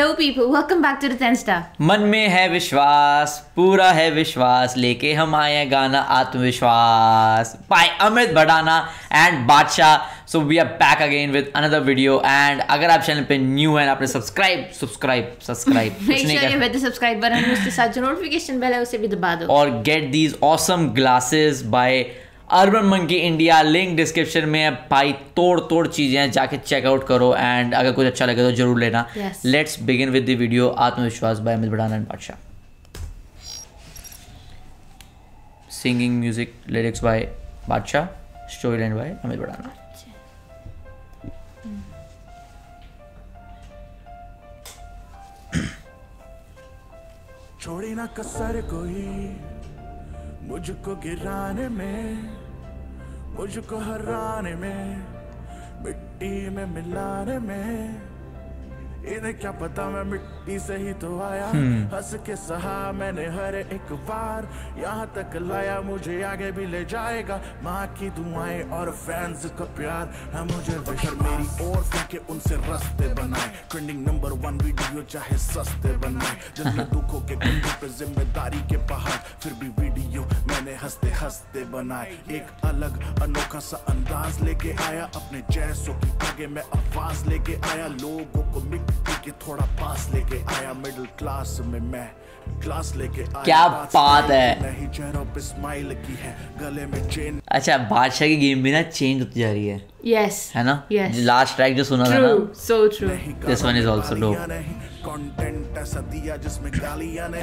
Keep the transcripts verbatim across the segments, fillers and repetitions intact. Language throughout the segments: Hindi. Hello people, welcome back to the tenth star. मन में है विश्वास, पूरा है विश्वास, लेके हम आए हैं गाना आत्मविश्वास by Amit Bhadana and Badshah. So we are back again with another video. And अगर आप चैनल पे न्यू हैं, आपने subscribe subscribe subscribe with the subscribe button, उसके साथ जो नोटिफिकेशन बेल है उसे भी दबा दो। और get these awesome glasses by urban monkey India, link description में है भाई। तोड़ तोड़ चीज़ें हैं, जाके चेकआउट करो एंड अगर कुछ अच्छा लगे तो जरूर लेना। Let's begin with the video आत्मविश्वास by Amit Bhadana and Badshah. Singing, music, lyrics by Badshah, story line by Amit Bhadana. छोड़े ना कसर कोई मुझको गिराने में, मुझको हराने में, मिट्टी में मिलाने में। इन्हें क्या पता मैं मिट्टी से ही तो आया, हंस के सहा मैंने हर एक बार, यहाँ तक लाया मुझे आगे भी ले जाएगा। माँ की दुआएं और फैंस का प्यार है मुझे बशर मेरी और करके उनसे रास्ते बनाए। ट्रेंडिंग नंबर वन वीडियो चाहे सस्ते बनाए, जिसमें दुखों के कंधों पे जिम्मेदारी के पहाड़, फिर भी वीडियो मैंने हंसते हंसते बनाए। एक अलग अनोखा सा अंदाज लेके आया, अपने जैसों की आगे मैं आवाज लेके आया, लोगों को के थोड़ा पास लेके आया। मिडिल क्लास में मैं क्लास लेके आया। क्या बात है, नहीं चेहरों पे स्माइल की है, गले में चेन। अच्छा, बादशाह की गेम भी ना चेंज होती जा रही है। यस, है ना। लास्ट ट्रैक जो सुना था ना, so true. This one is also low content ऐसा दिया जिसमें गालियां नहीं,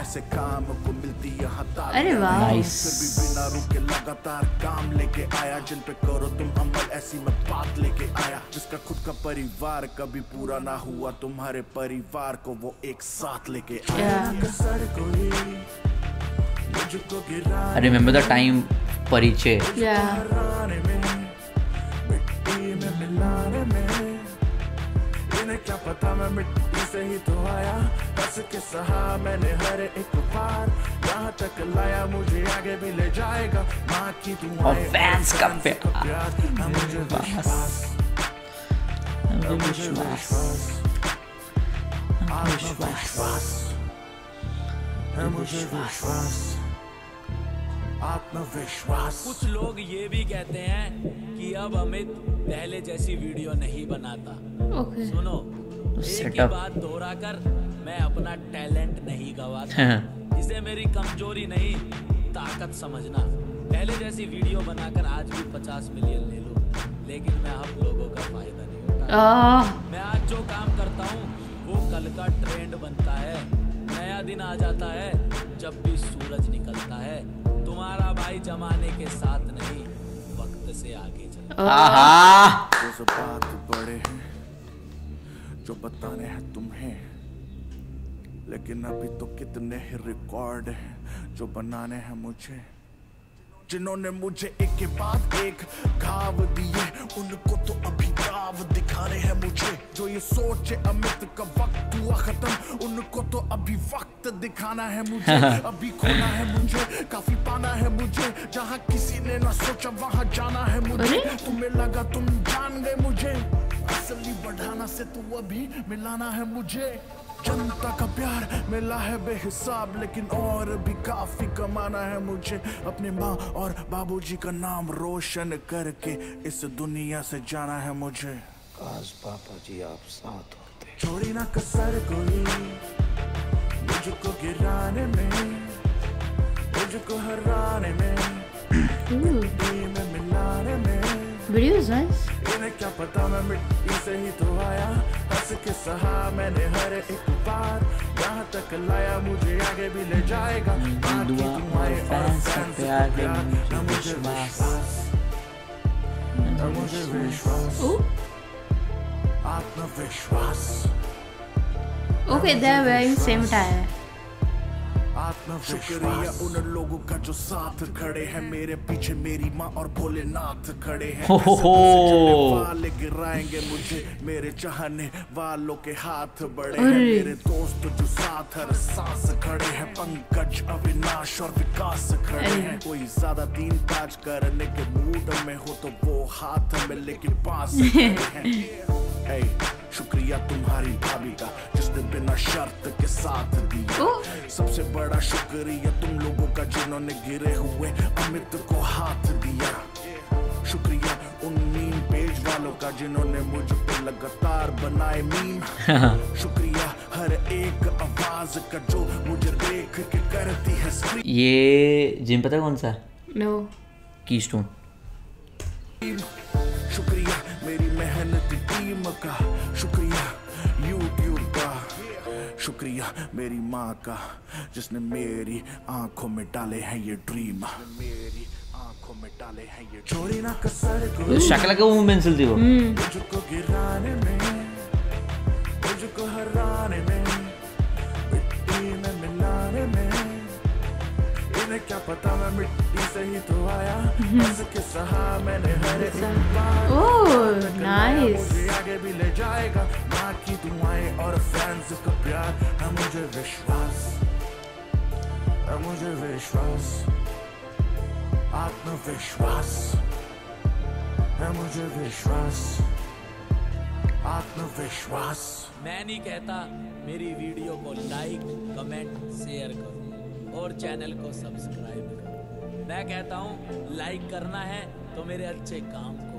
ऐसे काम को मिलती यहां ताल। अरे वाह, नाइस। बिना रुके लगातार काम लेके आया, जिन पे करो तुम अमल ऐसी मत बात लेके आया, जिसका खुद का परिवार कभी पूरा ना हुआ, तुम्हारे परिवार को वो एक साथ लेके आया। कसर कोई मुझको गिरा, आई रिमेंबर द टाइम परिचय क्या पता मैं मिट्टी से ही तो आया, हंस के सहा मैंने हर एक बार, यहाँ तक लाया मुझे आगे भी ले जाएगा। माँ की दुआएं और फैंस का प्यार है मुझे विश्वास, मुझे विश्वास, आत्मविश्वास है मुझे विश्वास, आत्मविश्वास। कुछ लोग ये भी कहते हैं कि अब अमित पहले जैसी वीडियो नहीं बनाता। okay. सुनो, एक ही बात दोहरा कर, मैं अपना टैलेंट नहीं गवाता, इसे मेरी कमजोरी नहीं ताकत समझना। पहले जैसी वीडियो बनाकर आज भी पचास मिलियन ले लो, लेकिन मैं आप लोगों का फायदा नहीं उठाता। मैं आज जो काम करता हूँ वो कल का ट्रेंड बनता है, नया दिन आ जाता है जब भी सूरज निकलता है। तुम्हारा भाई जमाने के साथ नहीं वक्त से आगे। आहा, जो बात बड़े हैं, जो बताने हैं तुम्हें, लेकिन अभी तो कितने ही रिकॉर्ड हैं जो बनाने हैं मुझे, जिन्होंने मुझे एक के बाद एक घाव दिए, उनको तो अभी दाव दिखाने हैं मुझे। जो ये सोचे अमित का वक्त हुआ खत्म, उनको तो अभी वक्त दिखाना है मुझे। अभी खोना है मुझे, काफी पाना है मुझे, जहाँ किसी ने ना सोचा वहाँ जाना है मुझे। तुम्हें लगा तुम जान गए मुझे, असली बढ़ाना से तो अभी मिलाना है मुझे। जनता का प्यार मिला है बेहिसाब, लेकिन और भी काफी कमाना है मुझे। अपने माँ और बाबूजी का नाम रोशन करके इस दुनिया से जाना है मुझे। काश पापा जी आप साथ होते। छोड़ी ना कसर कोई मुझको गिराने में, मुझको हराने में, मिट्टी में मिलाने में। इन्हें क्या पता मैं मिट्टी से ही तो आया, हंस के सहा मैंने हर एक बार, यहाँ तक लाया मुझे आगे भी ले जाएगा। मुझे विश्वास, आत्मविश्वास। Okay, they wearing same tyre. शुक्रिया उन लोगों का जो साथ खड़े हैं मेरे पीछे, मेरी माँ और भोलेनाथ खड़े हैं। वाले गिराएंगे मुझे, मेरे चाहने वालों के हाथ बड़े हैं, मेरे दोस्त जो साथ हर सांस खड़े हैं, पंकज अविनाश और विकास खड़े हैं। कोई ज्यादा तीन काज करने के मूड में हो तो वो हाथ में लेके पास खड़े हैं। शुक्रिया तुम्हारी भाभी का जिसने बिना शर्त के साथ दिया। सबसे बड़ा शुक्रिया तुम लोगों का जिन्होंने गिरे हुए अमित को हाथ दिया। शुक्रिया उन मीम पेज वालों का जिन्होंने मुझ पे लगातार बनाए मीम। शुक्रिया हर एक आवाज का जो मुझे देख के करती है स्क्रीन। ये जिम पता कौन सा? No keystone. शुक्रिया मेरी मेहनत टीम का, शुक्रिया यूट्यूब का, शुक्रिया मेरी माँ का जिसने मेरी आंखों में डाले हैं ये ड्रीम, मेरी आंखों में डाले हैं ये। छोड़ी ना कसर को शक्ल का मूवमेंट चलती हो, तुझको गिराने में, तुझको हराने में, मिट्टी में मिलाने में, इन्हें क्या पता मैं मिट्टी से ही तो आया, इसके सहा मैंने हर बार। Oh nice. आगे भी ले जाएगा माँ की दुआएं और फैंस का प्यार। हम मुझे विश्वास, हम मुझे विश्वास, आत्मविश्वास, हम मुझे विश्वास, आत्मविश्वास। मैं नहीं कहता, मेरी वीडियो को लाइक, कमेंट, शेयर करो और चैनल को सब्सक्राइब करो। मैं कहता हूँ लाइक करना है तो मेरे अच्छे काम को,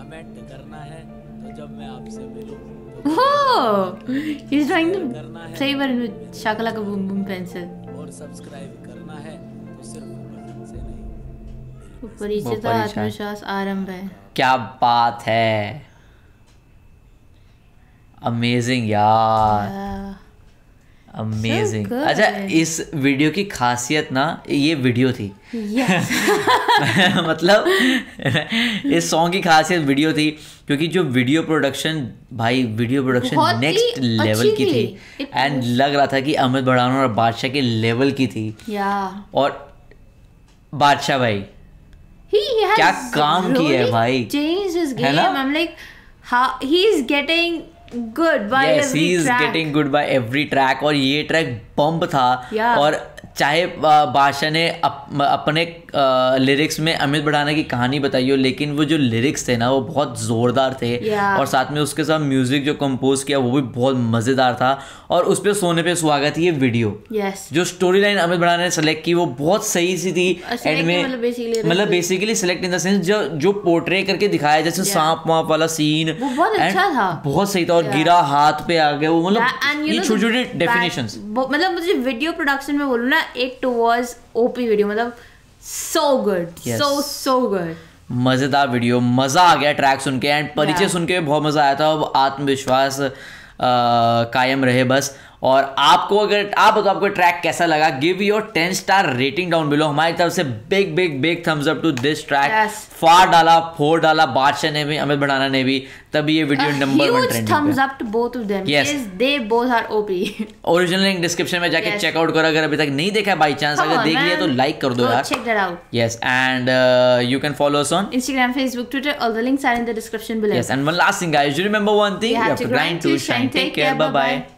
कमेंट करना है तो जब मैं आपसे मिलूँ। और सब्सक्राइब करना है तो सिर्फ बटन से नहीं। परिचय का आत्मविश्वास आरंभ है। क्या बात है, अमेजिंग यार, अमेजिंग। so अच्छा, इस वीडियो की खासियत ना ये वीडियो थी। yes. मतलब इस सॉन्ग की खासियत वीडियो थी, क्योंकि जो वीडियो प्रोडक्शन, भाई वीडियो प्रोडक्शन नेक्स्ट लेवल की थी। एंड लग रहा था कि अमित भड़ाना और बादशाह के लेवल की थी। yeah. और बादशाह भाई क्या काम really किया है भाई, changed his game. I'm like, how he is getting good by yes, every he is track. getting good by every track. और ये ट्रैक बम्प था। yeah. और चाहे बादशाह ने अप, अपने लिरिक्स में अमित भड़ाना की कहानी बताई हो, लेकिन वो जो लिरिक्स थे ना वो बहुत ज़ोरदार थे। yeah. और साथ में उसके साथ म्यूज़िक जो कंपोज किया वो भी बहुत मज़ेदार था। और उस पर सोने पे सुहागा थी ये वीडियो। yes. जो स्टोरी लाइन अमित भड़ाना ने सेलेक्ट की वो बहुत सही सी थी। एंड में मतलब basically select in the sense जो जो पोर्ट्रे करके दिखाया, जैसे सांप वाँप वाला सीन बहुत अच्छा था, बहुत सही था। और गिरा हाथ पे आ गया वो, मतलब ये छोटे छोटे डेफिनेशंस। मतलब मुझे वीडियो प्रोडक्शन में बोलूँ ना, इट वाज ओपी वीडियो, मतलब so good, so so good, मजेदार वीडियो। मजा आ गया ट्रैक सुन के एंड परिचय yeah. सुन के बहुत मजा आया था। अब आत्मविश्वास कायम रहे बस। और आपको अगर आप तो आपको ट्रैक कैसा लगा, give your ten star rating down below. हमारी तरफ से big big big thumbs up to this track. yes. फाड़ डाला, फोड़ डाला बादशाह ने भी, अमित भड़ाना ने भी, तभी ये वीडियो नंबर वन ट्रेंडिंग पे। Thumbs up to both of them. Yes, they both are OP. Original link description में जाके चेकआउट yes. करो अगर अभी तक नहीं देखा। बाय चांस अगर देख लिया तो लाइक कर दो यार, check that out. Yes and you can follow us on Instagram, Facebook, Twitter, all the links are in the description below. Yes, and one last thing guys, you remember one thing, you have to grind to shine. Take care, bye bye.